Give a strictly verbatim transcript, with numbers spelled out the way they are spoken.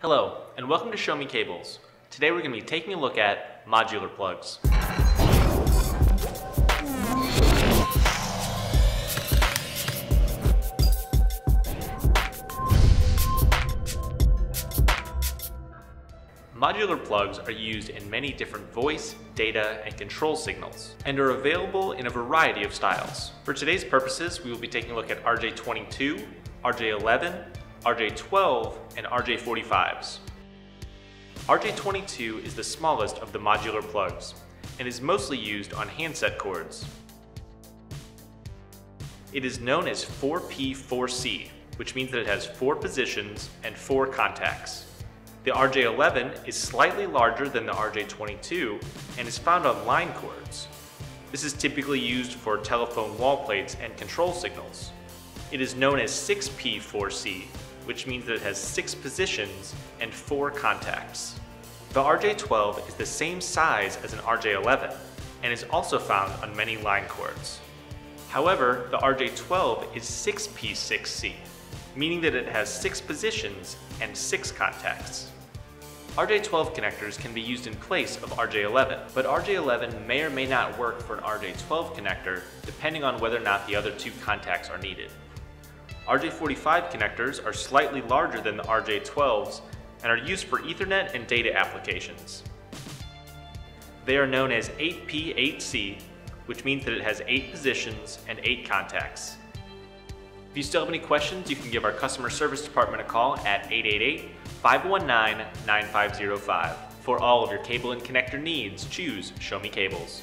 Hello, and welcome to Show Me Cables. Today we're going to be taking a look at modular plugs. Modular plugs are used in many different voice, data, and control signals, and are available in a variety of styles. For today's purposes, we will be taking a look at R J twenty-two, R J eleven, R J twelve, and R J forty-fives. R J twenty-two is the smallest of the modular plugs and is mostly used on handset cords. It is known as four P four C, which means that it has four positions and four contacts. The R J eleven is slightly larger than the R J twenty-two and is found on line cords. This is typically used for telephone wall plates and control signals. It is known as six P four C, which means that it has six positions and four contacts. The R J twelve is the same size as an R J eleven and is also found on many line cords. However, the R J twelve is six P six C, meaning that it has six positions and six contacts. R J twelve connectors can be used in place of R J eleven, but R J eleven may or may not work for an R J twelve connector depending on whether or not the other two contacts are needed. R J forty-five connectors are slightly larger than the R J twelves and are used for Ethernet and data applications. They are known as eight P eight C, which means that it has eight positions and eight contacts. If you still have any questions, you can give our customer service department a call at eight eight eight, five one nine, nine five zero five. For all of your cable and connector needs, choose Show Me Cables.